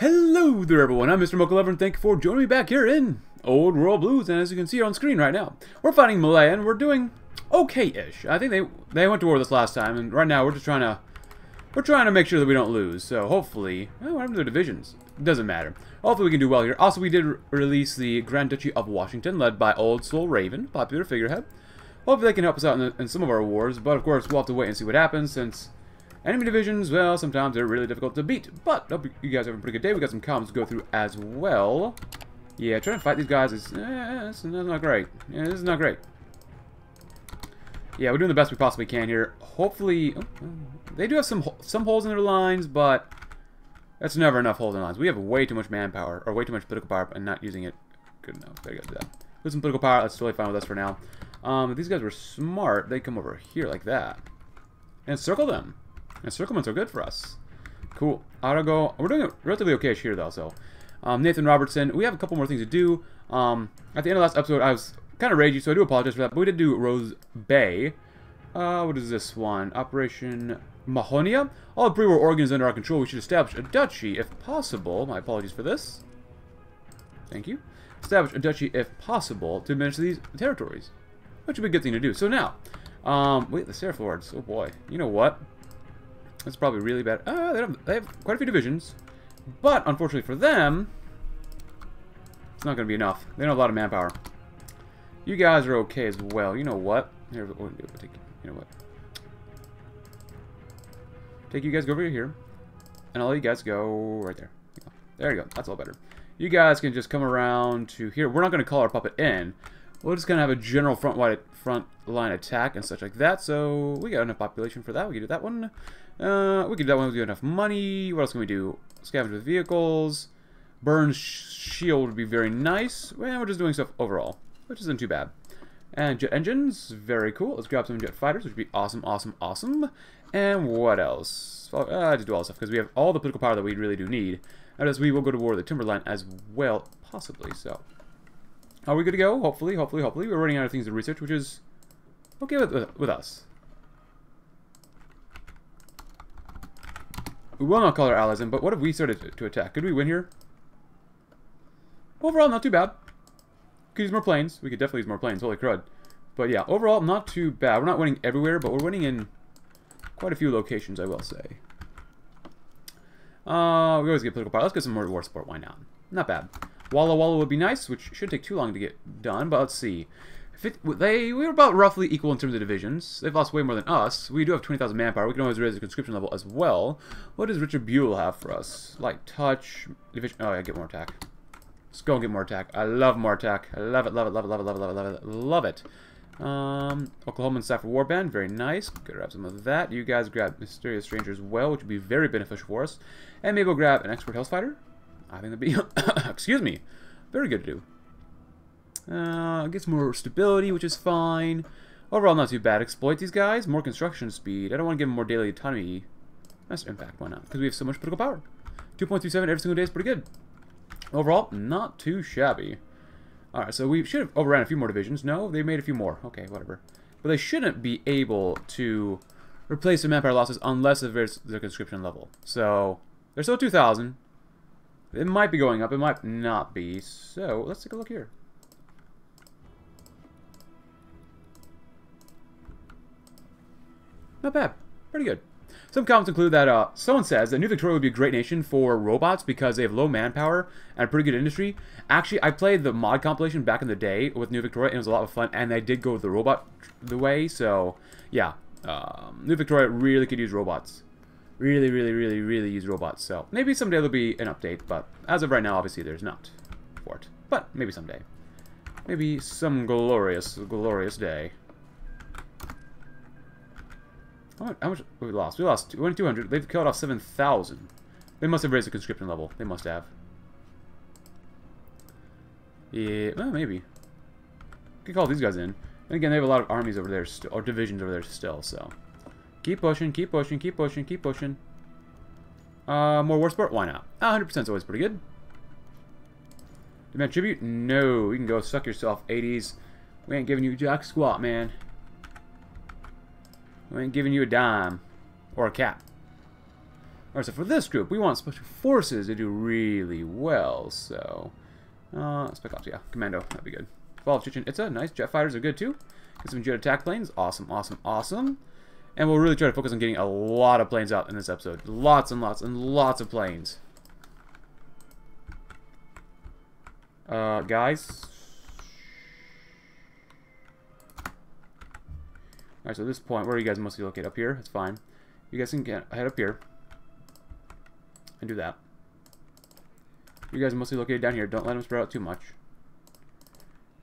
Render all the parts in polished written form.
Hello there everyone, I'm Mr. Mochalover and thank you for joining me back here in Old World Blues. And as you can see on screen right now, we're fighting Malaya and we're doing okay-ish. I think they went to war with us last time, and right now we're just trying to make sure that we don't lose. So hopefully, oh, what happened to their divisions? It doesn't matter. Hopefully we can do well here. Also, we did release the Grand Duchy of Washington, led by Old Soul Raven, popular figurehead. Hopefully they can help us out in some of our wars, but of course we'll have to wait and see what happens, since enemy divisions, well, sometimes they're really difficult to beat. But I hope you guys have a pretty good day. We got some comments to go through as well. Yeah, trying to fight these guys is it's not great. Yeah, this is not great. Yeah, we're doing the best we possibly can here. Hopefully, they do have some holes in their lines, but that's never enough holes in lines. We have way too much manpower, or way too much political power, and not using it good enough. There you go. With some political power, that's totally fine with us for now. If these guys were smart, they'd come over here like that and circle them. And circumvents are good for us. Cool. Idaho. We're doing it relatively okay here, though. So, Nathan Robertson. We have a couple more things to do. At the end of the last episode, I was kind of ragey, so I do apologize for that. But we did do Rose Bay. What is this one? Operation Mahonia. All the pre-war organs under our control. We should establish a duchy if possible. My apologies for this. Thank you. Establish a duchy if possible to administer these territories. Which would be a good thing to do. So now, wait, the Seraph Lords. Oh boy. You know what? That's probably really bad. They have quite a few divisions, but unfortunately for them, it's not going to be enough. They don't have a lot of manpower. You guys are okay as well. You know what? Here, we'll take, you know what? Take you guys go over here, and I'll let you guys go right there. There you go. That's all better. You guys can just come around to here. We're not going to call our puppet in. We're just going to have a general front line attack and such like that. So we got enough population for that. We can do that one. We can do that one if we have enough money. What else can we do? Scavenge with vehicles. Burn shield would be very nice. Well, we're just doing stuff overall, which isn't too bad. And jet engines. Very cool. Let's grab some jet fighters, which would be awesome, awesome, awesome. And what else? I just do all this stuff because we have all the political power that we really do need. And as we will go to war with the Timberline as well, possibly. So are we good to go? Hopefully, hopefully, hopefully. We're running out of things to research, which is okay with us. We will not call our allies in, but what if we started to attack? Could we win here? Overall, not too bad. Could use more planes. We could definitely use more planes. Holy crud. But yeah, overall, not too bad. We're not winning everywhere, but we're winning in quite a few locations, I will say. We always get political power. Let's get some more war support. Why not? Not bad. Walla Walla would be nice, which should take too long to get done, but let's see. We were about roughly equal in terms of divisions. They've lost way more than us. We do have 20,000 manpower. We can always raise the conscription level as well. What does Richard Buell have for us? Light touch, division. Oh, yeah, get more attack. Let's go and get more attack. I love more attack. I love it, love it, love it, love it, love it, love it, love it. Oklahoman Sapper Warband, very nice. Grab some of that. You guys grab Mysterious Stranger as well, which would be very beneficial for us. And maybe we'll grab an Expert Hellfighter. I think that'd be, excuse me, very good to do. Gets more stability, which is fine. Overall, not too bad. Exploit these guys. More construction speed. I don't want to give them more daily autonomy. That's impact, why not? Because we have so much political power. 2.27 every single day is pretty good. Overall, not too shabby. Alright, so we should have overran a few more divisions. No, they made a few more. Okay, whatever. But they shouldn't be able to replace the manpower losses unless it varies their conscription level. So, they're still 2,000. It might be going up, it might not be, so let's take a look here. Not bad. Pretty good. Some comments include that someone says that New Victoria would be a great nation for robots because they have low manpower and a pretty good industry. Actually, I played the mod compilation back in the day with New Victoria, and it was a lot of fun, and I did go the robot way, so yeah. New Victoria really could use robots. Really use robots, so maybe someday there'll be an update, but as of right now, obviously there's not for it, but maybe someday, maybe some glorious day. How much we lost? We lost 2,200. They've killed off 7,000. They must have raised the conscription level. They must have. Yeah, well, maybe could call these guys in. And again, they have a lot of armies over there still, or divisions over there still, so keep pushing, keep pushing, keep pushing, keep pushing. More war support? Why not? 100% is always pretty good. Demand tribute? No. You can go suck yourself, 80s. We ain't giving you jack squat, man. We ain't giving you a dime. Or a cap. Alright, so for this group, we want Special Forces to do really well, so... Spec Ops, yeah. Commando, that'd be good. 12 Chichen Itza, nice. Jet Fighters are good, too. Get some jet attack planes. Awesome, awesome, awesome. And we'll really try to focus on getting a lot of planes out in this episode. Lots and lots and lots of planes. Guys. Alright, so at this point, where are you guys mostly located? Up here? That's fine. You guys can head up here. And do that. You guys are mostly located down here. Don't let them spread out too much.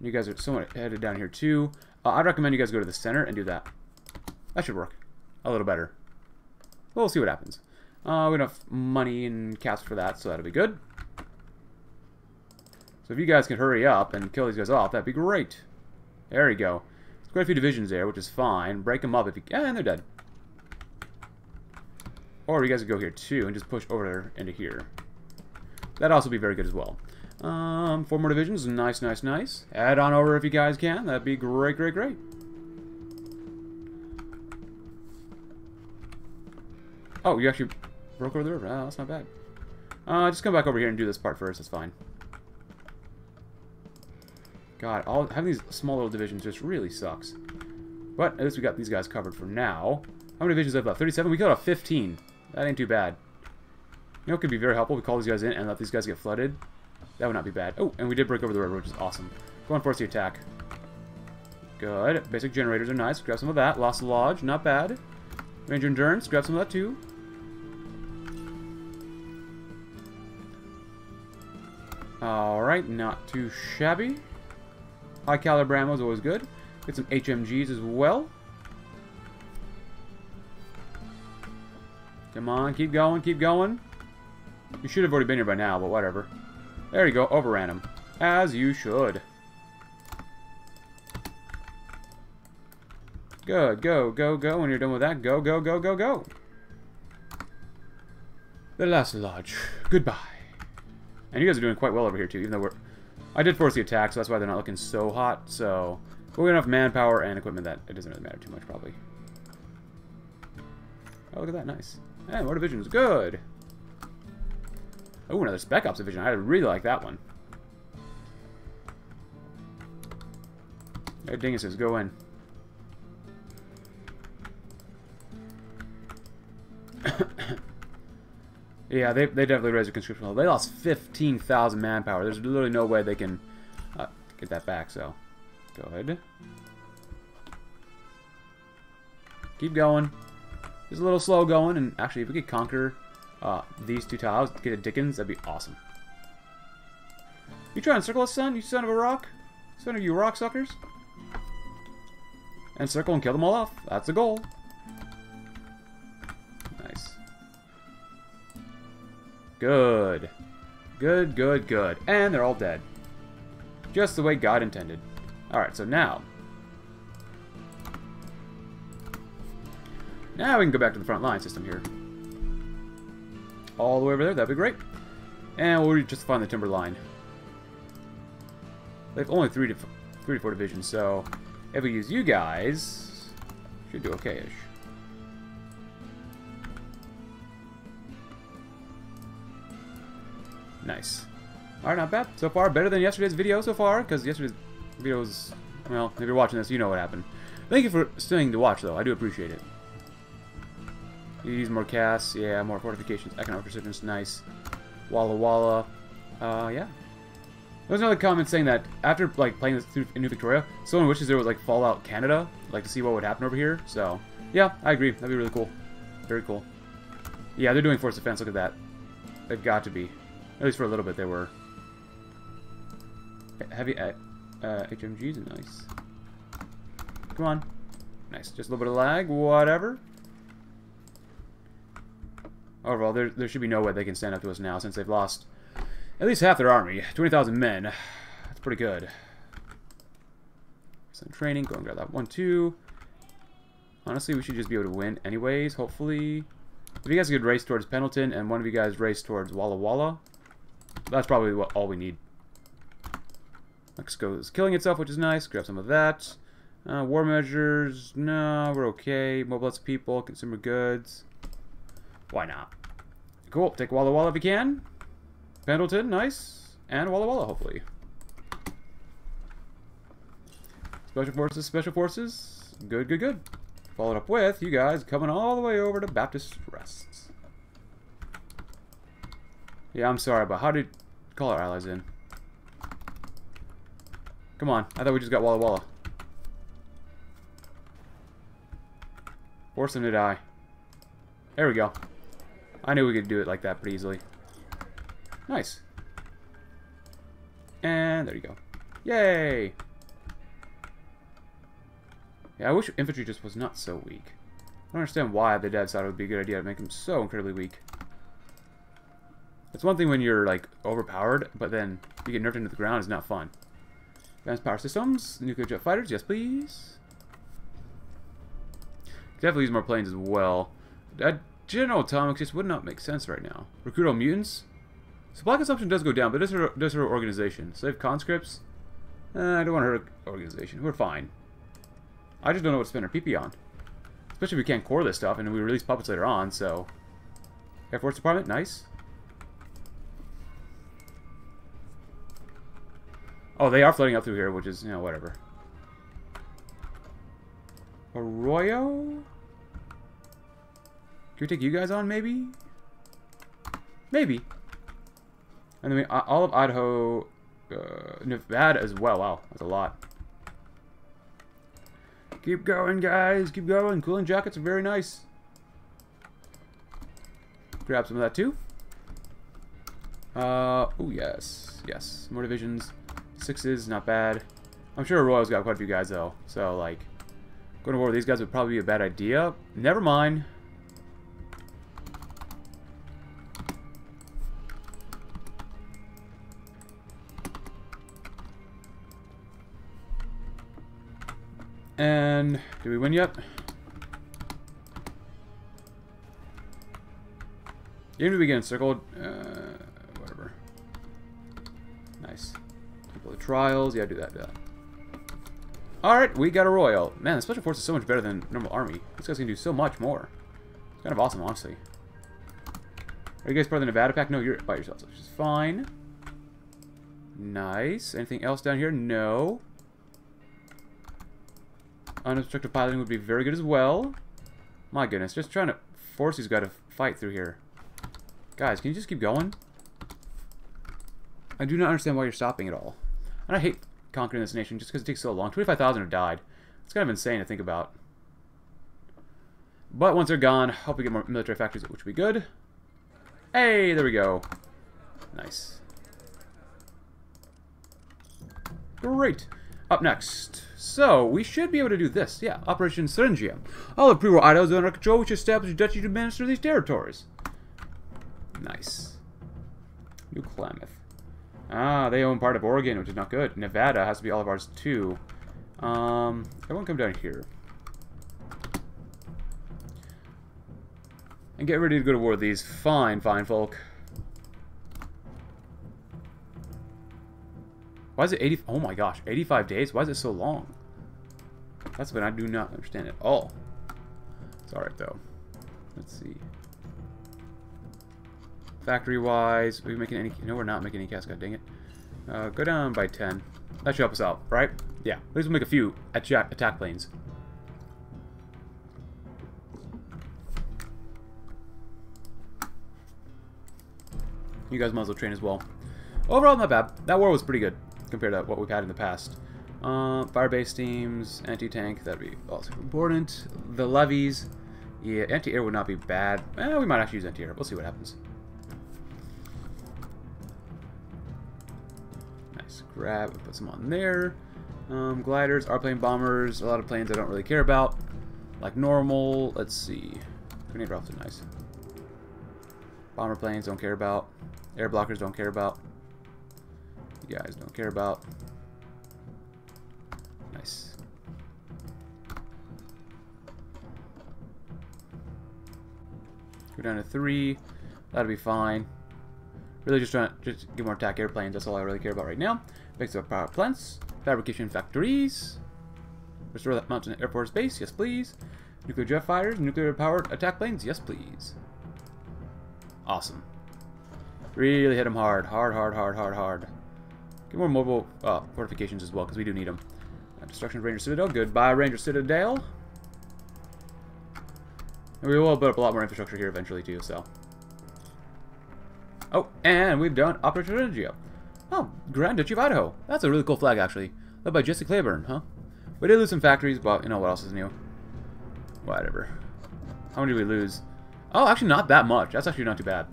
You guys are somewhat headed down here too. I'd recommend you guys go to the center and do that. That should work a little better. We'll see what happens. We don't have money and cash for that, so that'll be good. So if you guys can hurry up and kill these guys off, that'd be great. There we go. There's quite a few divisions there, which is fine. Break them up if you can. And they're dead. Or you guys could go here too and just push over into here. That'd also be very good as well. 4 more divisions. Nice, nice, nice. Head on over if you guys can. That'd be great, great, great. Oh, you actually broke over the river. That's not bad. Just come back over here and do this part first. That's fine. God, having these small little divisions just really sucks. But at least we got these guys covered for now. How many divisions have left? 37? We killed off 15. That ain't too bad. You know, it could be very helpful. We call these guys in and let these guys get flooded. That would not be bad. Oh, and we did break over the river, which is awesome. Go on, force the attack. Good. Basic generators are nice. Grab some of that. Lost Lodge. Not bad. Ranger Endurance. Grab some of that, too. Alright. Not too shabby. High caliber ammo is always good. Get some HMGs as well. Come on. Keep going. Keep going. You should have already been here by now, but whatever. There you go. Overran him. As you should. Good. Go, go, go. When you're done with that, go, go, go, go, go. The last lodge. Goodbye. And you guys are doing quite well over here, too, even though we're... I did force the attack, so that's why they're not looking so hot, so... But we have enough manpower and equipment that it doesn't really matter too much, probably. Oh, look at that. Nice. And more divisions. Good. Oh, another Spec Ops division. I really like that one. Hey, dinguses, go in. Yeah, they definitely raised their conscription level. They lost 15,000 manpower. There's literally no way they can get that back, so. Good. Keep going. Just a little slow going, and actually, if we could conquer... these two tiles, get a Dickens, that'd be awesome. You trying to circle us, son? You son of a rock? Son of you rock suckers? And circle and kill them all off. That's the goal. Nice. Good. Good, good, good. And they're all dead. Just the way God intended. Alright, so now... Now we can go back to the front line system here. All the way over there, that'd be great. And we'll just find the Timberline. They have only three to four divisions, so if we use you guys, should do okay-ish. Nice. Alright, not bad. So far, better than yesterday's video so far, because yesterday's video was... Well, if you're watching this, you know what happened. Thank you for staying to watch, though. I do appreciate it. You use more casts, yeah, more fortifications, economic resistance, nice. Walla Walla, yeah. There was another comment saying that after like playing this through in New Victoria, someone wishes there was like Fallout Canada, like to see what would happen over here. So, yeah, I agree. That'd be really cool. Very cool. Yeah, they're doing force defense. Look at that. They've got to be. At least for a little bit, they were. Heavy HMGs, nice. Come on, nice. Just a little bit of lag, whatever. Overall, there should be no way they can stand up to us now since they've lost at least half their army. 20,000 men. That's pretty good. Some training. Go and grab that 1, 2. Honestly, we should just be able to win anyways, hopefully. If you guys could race towards Pendleton and one of you guys race towards Walla Walla, that's probably all we need. Mexico is killing itself, which is nice. Grab some of that. War measures. No, we're okay. Mobilize people. Consumer goods. Why not? Cool. Take Walla Walla if you can. Pendleton, nice. And Walla Walla, hopefully. Special Forces, good, good, good. Followed up with you guys coming all the way over to Baptist Rests. Yeah, I'm sorry, but how did call our allies in? Come on, I thought we just got Walla Walla. Force them to die. There we go. I knew we could do it like that pretty easily. Nice. And there you go. Yay! Yeah, I wish infantry just was not so weak. I don't understand why the devs thought it would be a good idea to make them so incredibly weak. It's one thing when you're, like, overpowered, but then you get nerfed into the ground is not fun. Advanced power systems, nuclear jet fighters, yes please. Definitely use more planes as well. General Atomics just would not make sense right now. Recruit all mutants. Supply consumption does go down, but it does hurt organization. Save conscripts. I don't want to hurt organization. We're fine. I just don't know what to spend our PP on. Especially if we can't core this stuff, and we release puppets later on, so... Air Force Department, nice. Oh, they are flooding up through here, which is, you know, whatever. Arroyo? Can we take you guys on, maybe? Maybe. And then we, all of Idaho... Nevada as well. Wow, that's a lot. Keep going, guys. Keep going. Cooling jackets are very nice. Grab some of that, too. Oh, yes. Yes. More divisions. Sixes, not bad. I'm sure Royal's got quite a few guys, though. So, like, going to war with these guys would probably be a bad idea. Never mind. And did we win yet? Even if we get encircled, whatever. Nice. Temple of Trials, yeah, do that, do that. Alright, we got a Royal. Man, the Special Force is so much better than normal army. These guys can do so much more. It's kind of awesome, honestly. Are you guys part of the Nevada Pack? No, you're by yourselves, which is fine. Nice. Anything else down here? No. Unobstructed piloting would be very good as well. My goodness, just trying to force these guys to fight through here. Guys, can you just keep going? I do not understand why you're stopping at all. And I hate conquering this nation just because it takes so long. 25,000 have died. It's kind of insane to think about. But once they're gone, I hope we get more military factories, which would be good. Hey, there we go. Nice. Great. Up next. So, we should be able to do this. Yeah, Operation Syringia. All of pre-war Idaho is under control. We should establish a duchy to administer these territories. Nice. New Klamath. Ah, they own part of Oregon, which is not good. Nevada has to be all of ours, too. Everyone come down here. And get ready to go to war with these fine, fine folk. Why is it 80? Oh my gosh, 85 days? Why is it so long? That's what I do not understand at all. It's alright though. Let's see. Factory wise, are we making any? No, we're not making any Cascade, dang it. Go down by 10. That should help us out, right? Yeah, at least we'll make a few attack planes. You guys might as well train as well. Overall, not bad. That war was pretty good compared to what we've had in the past. Firebase teams, anti-tank, that'd be also important. The levies, yeah, anti-air would not be bad. Eh, we might actually use anti-air. We'll see what happens. Nice grab. We'll put some on there. Gliders, airplane bombers, a lot of planes I don't really care about. Like normal. Let's see. Grenade rifles are nice. Bomber planes, don't care about. Air blockers, don't care about. You guys don't care about. Nice. We're down to 3. That'll be fine. Really just trying to just get more attack airplanes. That's all I really care about right now. Fix up power plants. Fabrication factories. Restore that mountain Air Force Base. Yes, please. Nuclear jet fighters. Nuclear powered attack planes. Yes, please. Awesome. Really hit them hard. Hard. Get more mobile fortifications as well, because we do need them. Destruction of Ranger Citadel. Goodbye, Ranger Citadel. And we will put up a lot more infrastructure here eventually, too, so. Oh, and we've done Operation Syringia. Oh, Grand Duchy of Idaho. That's a really cool flag, actually. Led by Jesse Claiborne, huh? We did lose some factories, but you know what else is new? Whatever. How many did we lose? Oh, actually not that much. That's actually not too bad.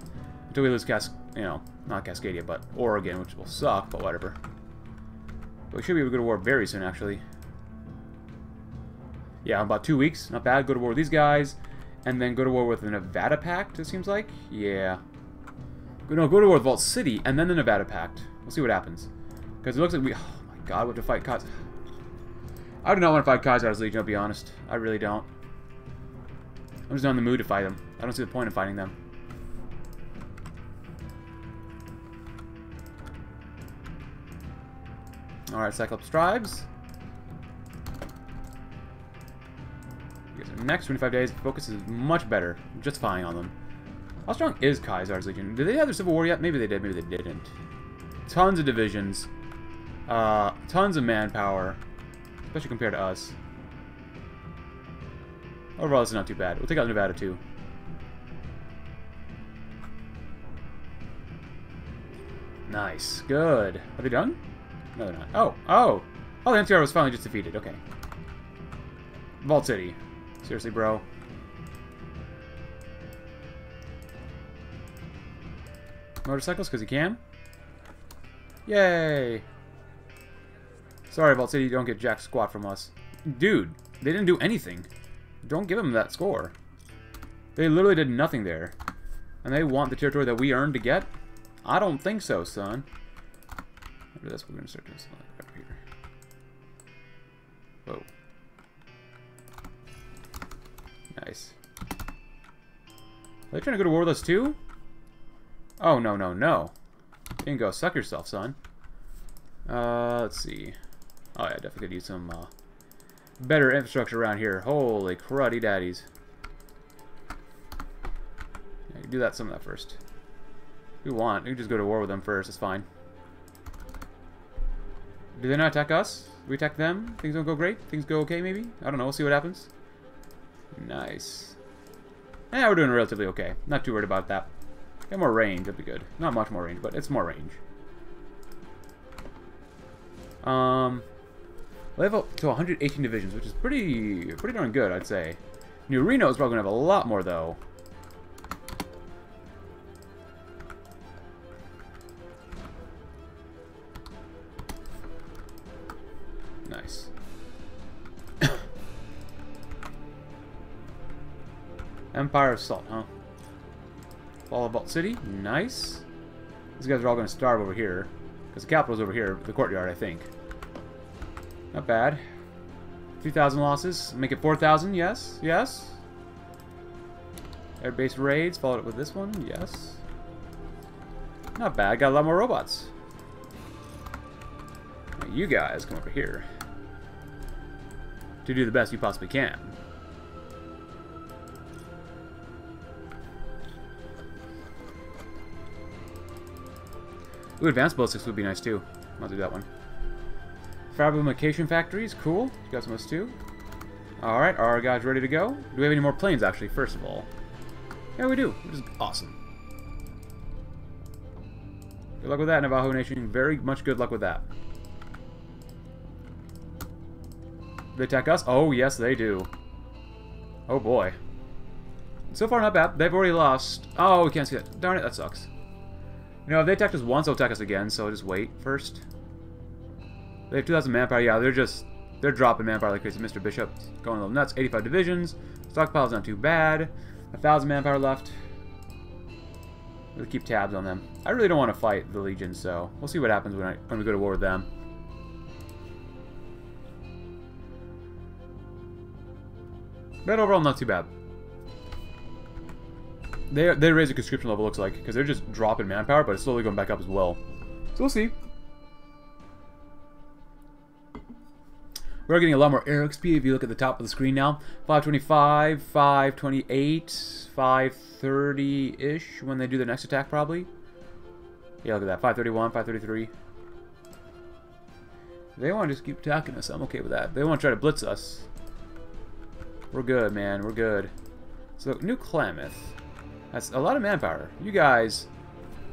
Until we lose not Cascadia, but Oregon, which will suck, but whatever. But we should be able to go to war very soon, actually. Yeah, in about 2 weeks. Not bad. Go to war with these guys. And then go to war with the Nevada Pact, it seems like. Yeah. No, go to war with Vault City, and then the Nevada Pact. We'll see what happens. Because it looks like we... Oh, my God, we have to fight Kaz... I do not want to fight Kaizard's Legion, I'll be honest. I really don't. I'm just not in the mood to fight them. I don't see the point of fighting them. Alright, Cyclops Strives. You guys are next. 25 days. Focus is much better. Just fine on them. How strong is Kaizard's Legion? Did they have their civil war yet? Maybe they did, maybe they didn't. Tons of divisions. Tons of manpower. Especially compared to us. Overall, this is not too bad. We'll take out Nevada, too. Nice. Good. Are they done? No, they're not. Oh. Oh. Oh, the MTR was finally just defeated. Okay. Vault City. Seriously, bro. Motorcycles, because he can. Yay! Sorry, Vault City, you don't get jack squat from us. Dude, they didn't do anything. Don't give them that score. They literally did nothing there. And they want the territory that we earned to get? I don't think so, son. After this, we're going to start doing something like right here. Whoa. Nice. Are they trying to go to war with us, too? Oh, no, no, no. Bingo, suck yourself, son. Let's see. Oh, yeah, definitely could use some better infrastructure around here. Holy cruddy daddies. I can do that, some of that first. If you want, you can just go to war with them first. It's fine. Do they not attack us? We attack them? Things don't go great? Things go okay, maybe? I don't know. We'll see what happens. Nice. Yeah, we're doing relatively okay. Not too worried about that. Get more range, that'd be good. Not much more range, but it's more range. They have up to 118 divisions, which is pretty darn good, I'd say. New Reno is probably gonna have a lot more though. Nice. Empire of Salt, huh? Fall of Vault City. Nice. These guys are all going to starve over here. Because the capital's over here. The courtyard, I think. Not bad. 2,000 losses. Make it 4,000. Yes. Yes. Air base raids. Followed up with this one. Yes. Not bad. Got a lot more robots. Now you guys come over here. To do the best you possibly can. Ooh, advanced ballistics would be nice too. I'll do that one. Fabrication factories, cool. You got some of those too. Alright, are our guys ready to go? Do we have any more planes actually, first of all? Yeah, we do, which is awesome. Good luck with that, Navajo Nation. Very much good luck with that. They attack us? Oh, yes, they do. Oh boy. So far, not bad. They've already lost. Oh, we can't see that. Darn it, that sucks. You know, if they attacked us once, they'll attack us again, so just wait first. They have 2,000 manpower. Yeah, they're dropping manpower like crazy. Mr. Bishop's going a little nuts. 85 divisions. Stockpile's not too bad. 1,000 manpower left. We'll keep tabs on them. I really don't want to fight the Legion, so we'll see what happens when we go to war with them. But overall, not too bad. They raise the conscription level, looks like, because they're just dropping manpower, but it's slowly going back up as well. So we'll see. We're getting a lot more air XP if you look at the top of the screen now. 525, 528, 530-ish when they do their next attack probably. Yeah, look at that. 531, 533. They want to just keep attacking us. I'm okay with that. They want to try to blitz us. We're good, man. We're good. So, New Klamath. That's a lot of manpower. You guys,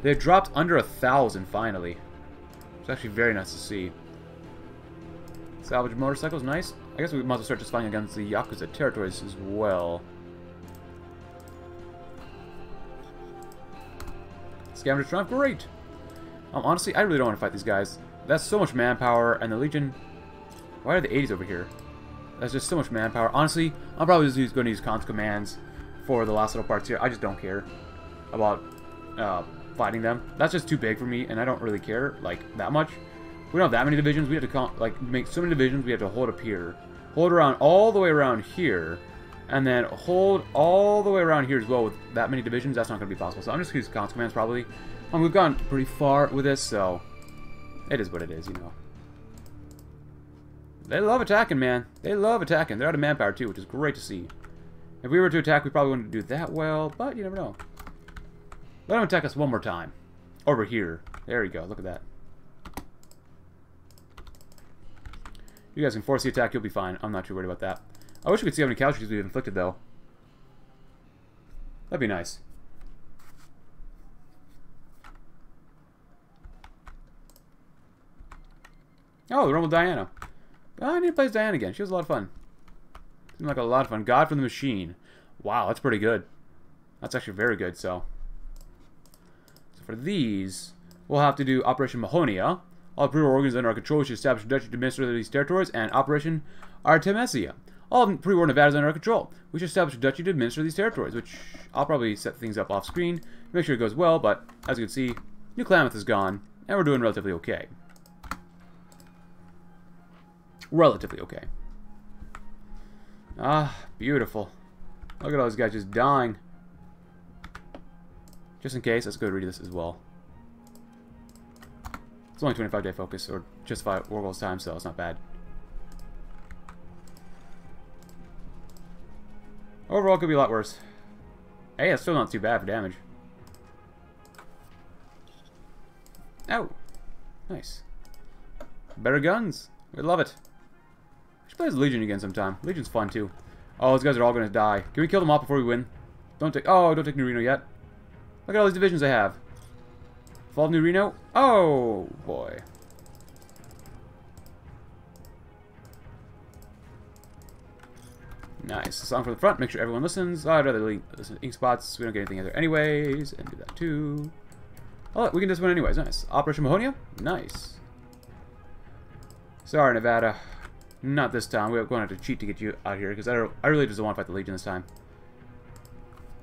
they dropped under 1,000 finally. It's actually very nice to see. Salvage motorcycles, nice. I guess we might as well start just fighting against the Yakuza territories as well. Scavenger Trump, great! Honestly, I really don't want to fight these guys. That's so much manpower, and the Legion... Why are the 80s over here? That's just so much manpower. Honestly, I'm probably just going to use comms commands for the last little parts here. I just don't care about fighting them. That's just too big for me, and I don't really care, like, that much. We don't have that many divisions. We have to, like, make so many divisions, we have to hold up here. Hold around all the way around here, and then hold all the way around here as well with that many divisions. That's not going to be possible, so I'm just going to use comms commands, probably. We've gone pretty far with this, so... It is what it is, you know. They love attacking, man. They love attacking. They're out of manpower, too, which is great to see. If we were to attack, we probably wouldn't do that well, but you never know. Let them attack us one more time. Over here. There we go. Look at that. You guys can force the attack. You'll be fine. I'm not too worried about that. I wish we could see how many casualties we've inflicted, though. That'd be nice. Oh, the run with Diana. I need to play as Diana again. She was a lot of fun. Seemed like a lot of fun. God from the Machine. Wow, that's pretty good. That's actually very good, so. So for these, we'll have to do Operation Mahonia. All imperial organs under our control should establish a duchy to administer these territories, and Operation Artemisia. All pre-war Nevada's under our control. We should establish a duchy to administer these territories, which I'll probably set things up off screen, make sure it goes well, but as you can see, New Klamath is gone, and we're doing relatively okay. Relatively okay. Ah, beautiful. Look at all these guys just dying. Just in case, let's go read this as well. It's only 25-day focus, or just 5 war goals time, so it's not bad. Overall, it could be a lot worse. Hey, it's still not too bad for damage. Ow! Nice. Better guns. We love it. We should play as Legion again sometime. Legion's fun, too. Oh, these guys are all going to die. Can we kill them all before we win? Don't take... Oh, don't take New Reno yet. Look at all these divisions they have. Fall of New Reno. Oh, boy. Nice. A song for the front. Make sure everyone listens. I'd rather listen to Ink Spots. We don't get anything either anyways. And do that, too. Oh, we can do this one anyways. Nice. Operation Mahonia. Nice. Sorry, Nevada. Not this time. We're going to have to cheat to get you out here, because I really just don't want to fight the Legion this time.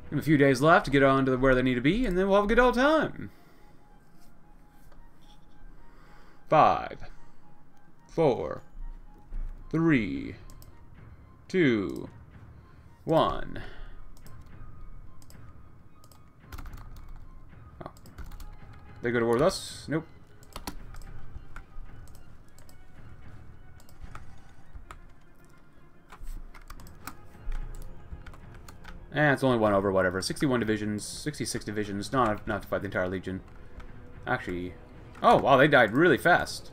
Give them a few days left to get on to where they need to be, and then we'll have a good old time. 5, 4, 3, 2, 1. Oh. They go to war with us? Nope. Eh, it's only one over, whatever. 61 divisions, 66 divisions, not enough to fight the entire Legion. Actually, oh, wow, they died really fast.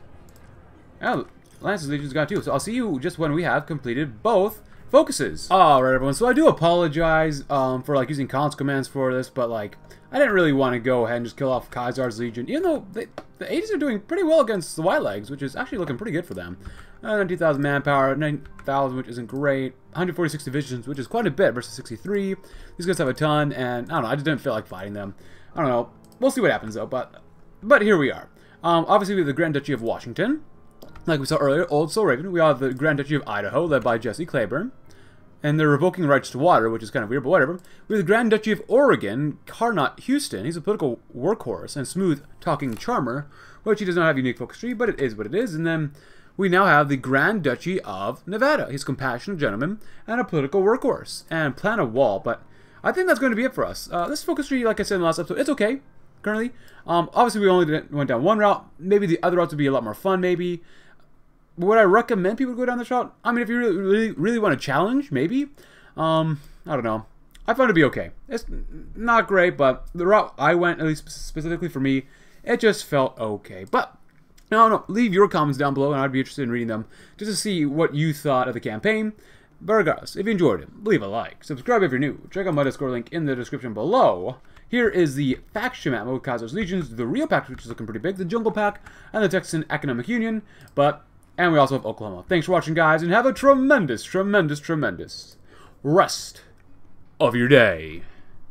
Oh, Lance's Legion's gone too, so I'll see you just when we have completed both focuses. Alright, everyone, so I do apologize for, like, using cons commands for this, but, like, I didn't really want to go ahead and just kill off Kaizard's Legion, even though the 80s are doing pretty well against the White Legs, which is actually looking pretty good for them. 19,000 manpower, 9,000, which isn't great. 146 divisions, which is quite a bit, versus 63. These guys have a ton, and I don't know, I just didn't feel like fighting them. I don't know. We'll see what happens, though, but here we are. Obviously, we have the Grand Duchy of Washington. Like we saw earlier, Old Soul Raven. We have the Grand Duchy of Idaho, led by Jesse Claiborne. And they're revoking rights to water, which is kind of weird, but whatever. We have the Grand Duchy of Oregon, Carnot Houston. He's a political workhorse and smooth-talking charmer, which he does not have unique focus tree, but it is what it is. And then we now have the Grand Duchy of Nevada. He's a compassionate gentleman and a political workhorse. And plan a wall, but I think that's going to be it for us. This focus tree, like I said in the last episode, it's okay, currently. Obviously, we only went down one route. Maybe the other routes would be a lot more fun, maybe. Would I recommend people go down this route? I mean, if you really want to challenge, maybe. I don't know. I found it to be okay. It's not great, but the route I went, at least specifically for me, it just felt okay. But no, leave your comments down below, and I'd be interested in reading them just to see what you thought of the campaign. But regardless, if you enjoyed it, leave a like, subscribe if you're new, check out my Discord link in the description below. Here is the faction map with Kaizard's Legions, the Rio Pact, which is looking pretty big, the Jungle Pact, and the Texan Economic Union, and we also have Oklahoma. Thanks for watching, guys, and have a tremendous rest of your day.